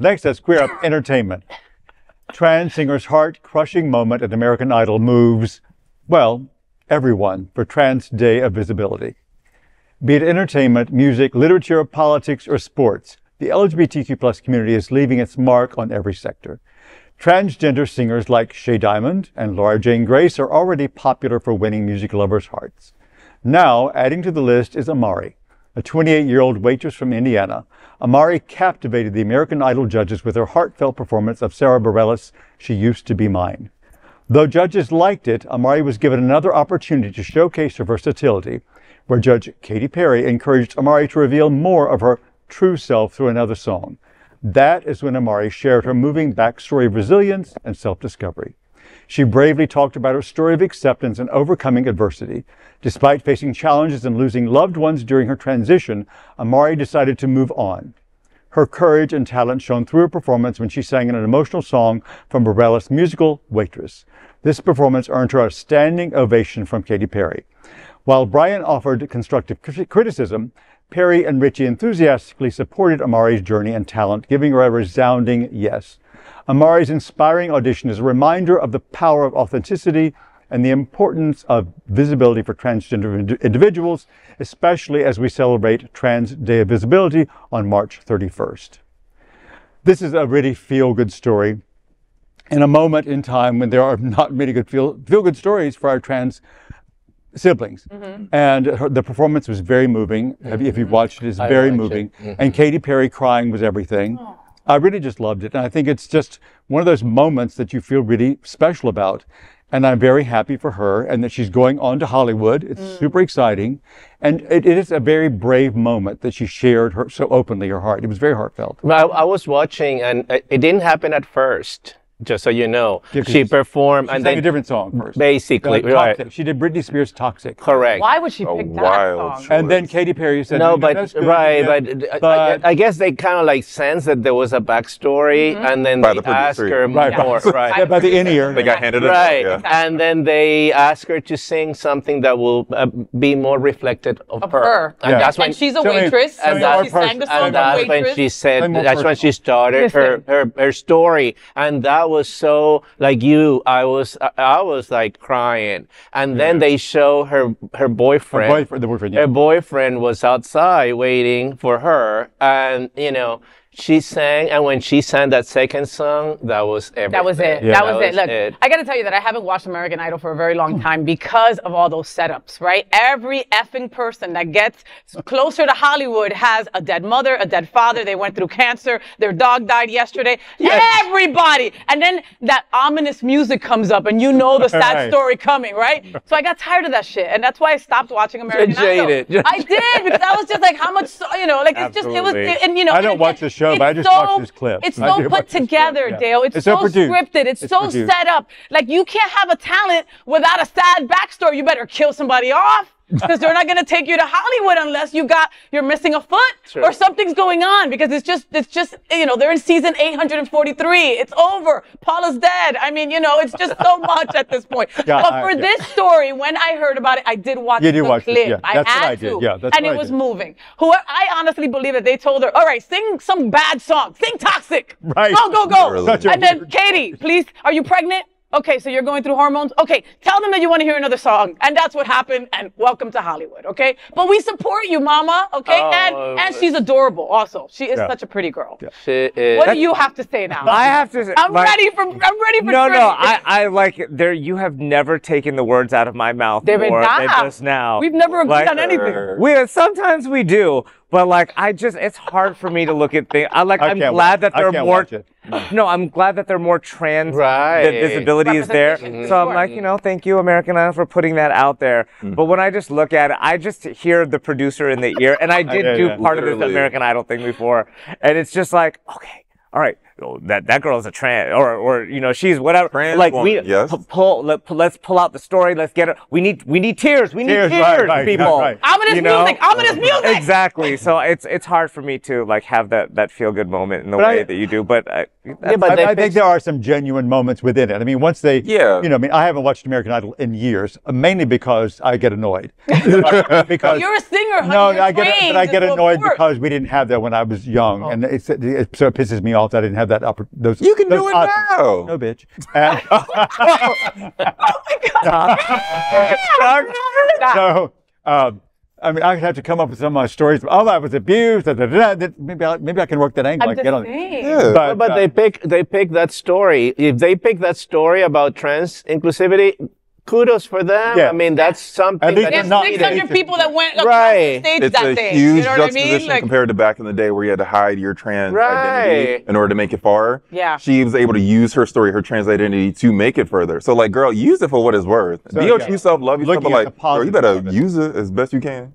Next, that's Queer Up Entertainment. Trans singer's heart-crushing moment at American Idol moves, well, everyone for Trans Day of Visibility. Be it entertainment, music, literature, politics, or sports, the LGBTQ+ community is leaving its mark on every sector. Transgender singers like Shea Diamond and Laura Jane Grace are already popular for winning music lovers' hearts. Now, adding to the list is Amari, a 28-year-old waitress from Indiana. Amari captivated the American Idol judges with her heartfelt performance of Sara Bareilles' She Used to Be Mine. Though judges liked it, Amari was given another opportunity to showcase her versatility, where Judge Katy Perry encouraged Amari to reveal more of her true self through another song. That is when Amari shared her moving backstory of resilience and self-discovery. She bravely talked about her story of acceptance and overcoming adversity. Despite facing challenges and losing loved ones during her transition, Amari decided to move on. Her courage and talent shone through her performance when she sang an emotional song from Bareilles' musical, Waitress. This performance earned her a standing ovation from Katy Perry. While Bryan offered constructive criticism, Perry and Richie enthusiastically supported Amari's journey and talent, giving her a resounding yes. Amari's inspiring audition is a reminder of the power of authenticity and the importance of visibility for transgender individuals, especially as we celebrate Trans Day of Visibility on March 31st. This is a really feel-good story in a moment in time when there are not many good feel-good stories for our trans siblings. Mm-hmm. And the performance was very moving. Mm-hmm. If you've watched it, it's very moving. It. Mm-hmm. And Katy Perry crying was everything. Oh. I really just loved it. And I think it's just one of those moments that you feel really special about. And I'm very happy for her and that she's going on to Hollywood. It's super exciting. And it is a very brave moment that she shared her so openly her heart. It was very heartfelt. I was watching and it didn't happen at first. Just so you know, she performed and then a different song first. Basically, right. She did Britney Spears' Toxic. Correct. Why would she pick that song? And then Katy Perry said, "No, but right, but I guess they kind of like sensed that there was a backstory, and then they asked her more. Right, by the in-ear, they got handed it. Right, and then they asked her to sing something that will be more reflected of her. And that's when she's a waitress, and that's when she said, that's when she started her story, and that. I was so like you. I was like crying, and then they show her boyfriend. Her boyfriend was outside waiting for her, and you know she sang. And when she sang that second song, that was everything. That was it. Yeah. That was it. Look, I got to tell you that I haven't watched American Idol for a very long time because of all those setups. Right, every effing person that gets closer to Hollywood has a dead mother, a dead father. They went through cancer. Their dog died yesterday. Yes. Everybody. And then that ominous music comes up, and you know the sad story coming, right? So I got tired of that shit, and that's why I stopped watching American Idol. I did, because I was just like, how much, you know, like it's just, it was, and you know. I don't watch the show, but I just watch this clip. It's so put together, Dale. It's so scripted. It's so set up. Like you can't have a talent without a sad backstory. You better kill somebody off. Because they're not going to take you to Hollywood unless you're missing a foot or something's going on, because it's just, you know, they're in season 843. It's over. Paula's dead. I mean, you know, it's just so much at this point. Yeah, but for this story, when I heard about it, I did watch the clip. Yeah, that's what I did. Yeah, that's and it was moving. I honestly believe that they told her, all right, sing some bad song. Sing Toxic. Right. Go, go, go. Really. And then, Katie, please, are you pregnant? Okay, so you're going through hormones? Okay, tell them that you want to hear another song. And that's what happened, and welcome to Hollywood, okay? But we support you, Mama, okay? Oh, and she's adorable also. She is such a pretty girl. Yeah. She is. What do you have to say now? I have to say... I'm ready for... No, I like... You have never taken the words out of my mouth more than just now. We've never agreed on anything. Sometimes we do, but like, it's hard for me to look at things. I'm glad that they're more trans, that visibility is there. So I'm like, you know, thank you, American Idol, for putting that out there. But when I just look at it, I just hear the producer in the ear. And I did do part of this American Idol thing before. And it's just like, okay, all right, that girl is a trans, or you know, she's whatever. Trans like woman, let's pull out the story. Let's get it. We need tears. We need tears, people. Right. Ominous music. Ominous music. Exactly. So it's hard for me to like have that feel good moment in the way that you do. But Yeah, but I think there are some genuine moments within it. I mean, once they, you know, I mean, I haven't watched American Idol in years, mainly because I get annoyed. Because you're a singer, honey. No, I get annoyed because we didn't have that when I was young, and it so it pisses me off that I didn't have that those. You can do it now. No, bitch. Oh my God. So. I mean, I have to come up with some of my stories. Oh, I was abused. Da, da, da, da. Maybe I can work that angle. And get on. Yeah. But they pick that story. If they pick that story about trans inclusivity, kudos for them. Yeah. I mean, that's something. There's 600 people that went across the stage that day. It's a huge juxtaposition compared to back in the day where you had to hide your trans identity in order to make it far. Yeah. She was able to use her story, her trans identity, to make it further. So, like, girl, use it for what it's worth. Be your true self, love yourself, but, like, girl, you better use it as best you can.